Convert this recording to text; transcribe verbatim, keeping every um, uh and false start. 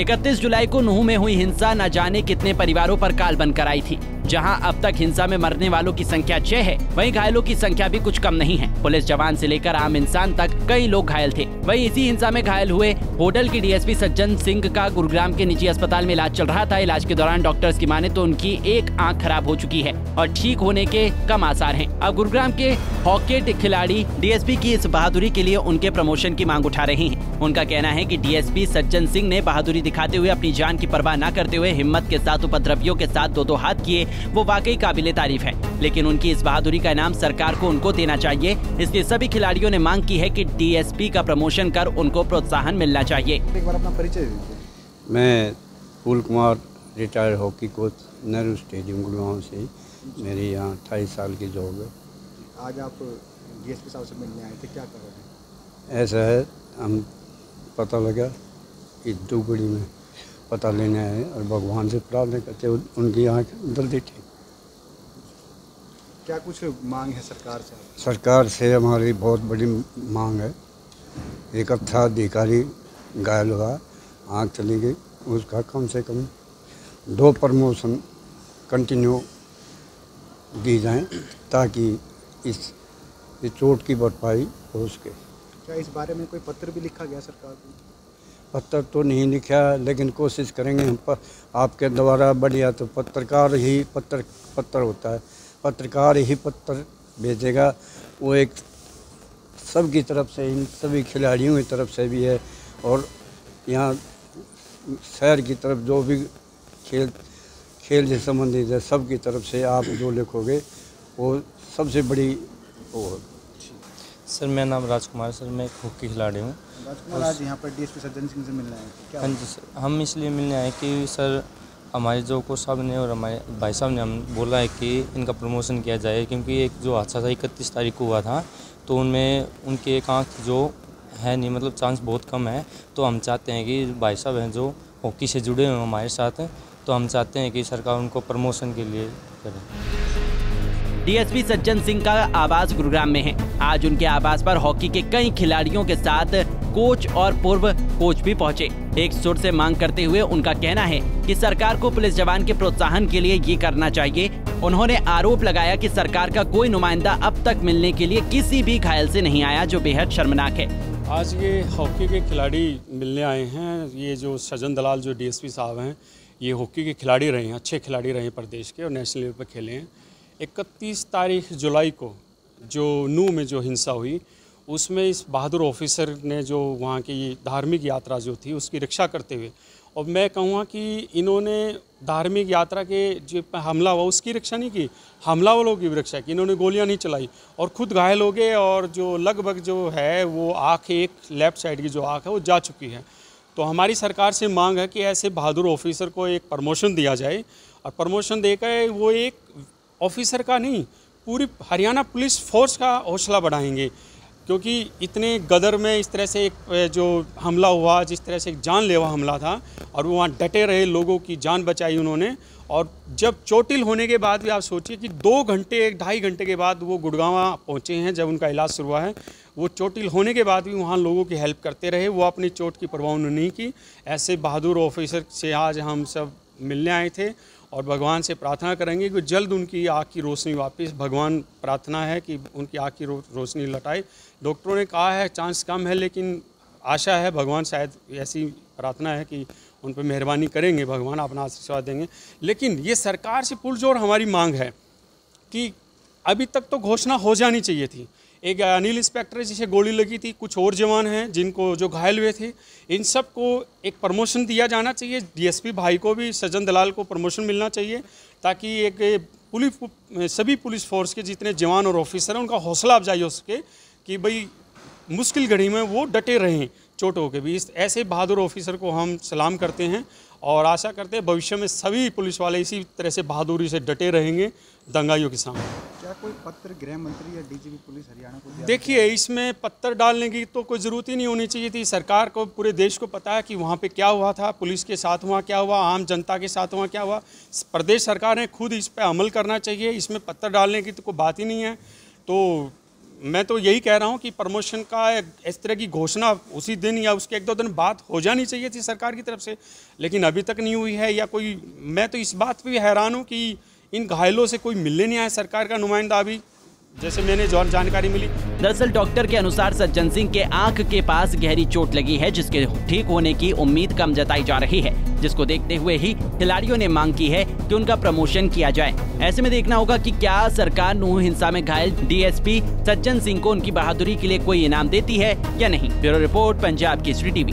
इकतीस जुलाई को नुह में हुई हिंसा न जाने कितने परिवारों पर काल बनकर आई थी। जहां अब तक हिंसा में मरने वालों की संख्या छह है, वहीं घायलों की संख्या भी कुछ कम नहीं है। पुलिस जवान से लेकर आम इंसान तक कई लोग घायल थे। वहीं इसी हिंसा में घायल हुए होटल के डीएसपी सज्जन सिंह का गुरुग्राम के निजी अस्पताल में इलाज चल रहा था। इलाज के दौरान डॉक्टर्स की माने तो उनकी एक आंख खराब हो चुकी है और ठीक होने के कम आसार है। अब गुरुग्राम के हॉकी खिलाड़ी डीएसपी की इस बहादुरी के लिए उनके प्रमोशन की मांग उठा रहे हैं। उनका कहना है कि डीएसपी सज्जन सिंह ने बहादुरी दिखाते हुए अपनी जान की परवाह न करते हुए हिम्मत के साथ उपद्रवियों के साथ दो दो हाथ किए, वो वाकई काबिले तारीफ है। लेकिन उनकी इस बहादुरी का इनाम सरकार को उनको देना चाहिए। इसलिए सभी खिलाड़ियों ने मांग की है कि डीएसपी का प्रमोशन कर उनको प्रोत्साहन मिलना चाहिए। एक बार अपना परिचय दीजिए। मैं Phool Kumar, retired hockey coach, Nehru stadium Gurugram से। मेरी यहाँ अट्ठाईस साल की जॉब है। आज आप डीएसपी साहब से मिलने आए थे, क्या कर रहे हैं? ऐसा है, हम पता लगा कि दुबड़ी में पता लेने आए और भगवान से प्रार्थना करते उनकी आँख जल्दी ठीक। क्या कुछ मांग है सरकार से? सरकार से हमारी बहुत बड़ी मांग है। एक अच्छा अधिकारी घायल हुआ, आँख चली गई, उसका कम से कम दो प्रमोशन कंटिन्यू दी जाएं ताकि इस, इस चोट की भरपाई हो सके। क्या इस बारे में कोई पत्र भी लिखा गया सरकार को? पत्र तो नहीं लिखा, लेकिन कोशिश करेंगे हम आपके द्वारा। बढ़िया, तो पत्रकार ही पत्र पत्र होता है, पत्रकार ही पत्र भेजेगा। वो एक सब की तरफ से, इन सभी खिलाड़ियों की तरफ से भी है और यहाँ शहर की तरफ जो भी खेल खेल से संबंधित है, सब की तरफ से आप जो लिखोगे वो सबसे बड़ी वो। सर, मेरा नाम राजकुमार, सर मैं एक हॉकी खिलाड़ी हूँ। राजकुमार, आज यहाँ पर डीएसपी सज्जन सिंह से मिलने आए। हाँ जी सर, हम इसलिए मिलने आए कि सर हमारे जो कोच साहब ने और हमारे भाई साहब ने हम बोला है कि इनका प्रमोशन किया जाए, क्योंकि एक जो हादसा था इकतीस तारीख को हुआ था, तो उनमें उनके एक आँख जो है नहीं, मतलब चांस बहुत कम है। तो हम चाहते हैं कि भाई साहब हैं जो हॉकी से जुड़े हुए हमारे साथ, तो हम चाहते हैं कि सरकार उनको प्रमोशन के लिए करें। डीएसपी सज्जन सिंह का आवास गुरुग्राम में है। आज उनके आवास पर हॉकी के कई खिलाड़ियों के साथ कोच और पूर्व कोच भी पहुंचे। एक सुर से मांग करते हुए उनका कहना है कि सरकार को पुलिस जवान के प्रोत्साहन के लिए ये करना चाहिए। उन्होंने आरोप लगाया कि सरकार का कोई नुमाइंदा अब तक मिलने के लिए किसी भी घायल से नहीं आया, जो बेहद शर्मनाक है। आज ये हॉकी के खिलाड़ी मिलने आए हैं। ये जो सज्जन दलाल जो डीएसपी साहब हैं, ये हॉकी के खिलाड़ी रहे हैं, अच्छे खिलाड़ी रहे हैं प्रदेश के और नेशनल लेवल पर खेले हैं। इकतीस तारीख जुलाई को जो नू में जो हिंसा हुई, उसमें इस बहादुर ऑफिसर ने जो वहाँ की धार्मिक यात्रा जो थी उसकी रक्षा करते हुए, और मैं कहूँगा कि इन्होंने धार्मिक यात्रा के जो हमला हुआ उसकी रक्षा नहीं की, हमला वालों की रक्षा की। इन्होंने गोलियाँ नहीं चलाई और खुद घायल हो गए, और जो लगभग जो है वो आँख, एक लेफ्ट साइड की जो आँख है वो जा चुकी है। तो हमारी सरकार से मांग है कि ऐसे बहादुर ऑफिसर को एक प्रमोशन दिया जाए, और प्रमोशन देकर वो एक ऑफिसर का नहीं, पूरी हरियाणा पुलिस फोर्स का हौसला बढ़ाएंगे। क्योंकि इतने गदर में इस तरह से एक जो हमला हुआ, जिस तरह से एक जानलेवा हमला था, और वो वहाँ डटे रहे, लोगों की जान बचाई उन्होंने। और जब चोटिल होने के बाद भी आप सोचिए कि दो घंटे एक ढाई घंटे के बाद वो गुड़गावा पहुँचे हैं, जब उनका इलाज शुरू हुआ है। वो चोटिल होने के बाद भी वहाँ लोगों की हेल्प करते रहे, वो अपनी चोट की परवाह उन्होंने नहीं की। ऐसे बहादुर ऑफिसर से आज हम सब मिलने आए थे और भगवान से प्रार्थना करेंगे कि जल्द उनकी आँख की रोशनी वापस, भगवान प्रार्थना है कि उनकी आँख की रो, रोशनी लौटाए। डॉक्टरों ने कहा है चांस कम है, लेकिन आशा है भगवान, शायद ऐसी प्रार्थना है कि उन पर मेहरबानी करेंगे, भगवान अपना आशीर्वाद देंगे। लेकिन ये सरकार से पुरजोर हमारी मांग है कि अभी तक तो घोषणा हो जानी चाहिए थी। एक अनिल इंस्पेक्टर जिसे गोली लगी थी, कुछ और जवान हैं जिनको जो घायल हुए थे, इन सब को एक प्रमोशन दिया जाना चाहिए। डीएसपी भाई को भी, सज्जन दलाल को प्रमोशन मिलना चाहिए, ताकि एक पुलिस, सभी पुलिस फोर्स के जितने जवान और ऑफिसर हैं उनका हौसला अफजाई हो सके कि भाई मुश्किल घड़ी में वो डटे रहें चोट होकर भी। इस ऐसे बहादुर ऑफिसर को हम सलाम करते हैं और आशा करते हैं भविष्य में सभी पुलिस वाले इसी तरह से बहादुरी से डटे रहेंगे दंगाइयों के सामने। क्या कोई पत्र गृह मंत्री या डीजीपी पुलिस हरियाणा को? देखिए, इसमें पत्र डालने की तो कोई ज़रूरत ही नहीं होनी चाहिए थी। सरकार को, पूरे देश को पता है कि वहाँ पे क्या हुआ था, पुलिस के साथ वहाँ क्या हुआ, आम जनता के साथ वहाँ क्या हुआ। प्रदेश सरकार ने खुद इस पर अमल करना चाहिए, इसमें पत्र डालने की तो कोई बात ही नहीं है। तो मैं तो यही कह रहा हूं कि प्रमोशन का इस तरह की घोषणा उसी दिन या उसके एक दो दिन बाद हो जानी चाहिए थी सरकार की तरफ से, लेकिन अभी तक नहीं हुई है। या कोई, मैं तो इस बात पे भी हैरान हूं कि इन घायलों से कोई मिलने नहीं आया सरकार का नुमाइंदा अभी, जैसे मैंने जानकारी मिली। दरअसल डॉक्टर के अनुसार सज्जन सिंह के आंख के पास गहरी चोट लगी है, जिसके ठीक होने की उम्मीद कम जताई जा रही है, जिसको देखते हुए ही खिलाड़ियों ने मांग की है कि उनका प्रमोशन किया जाए। ऐसे में देखना होगा कि क्या सरकार नुह हिंसा में घायल D S P Sajjan Singh को उनकी बहादुरी के लिए कोई इनाम देती है या नहीं। Bureau report, Punjab Kesari TV.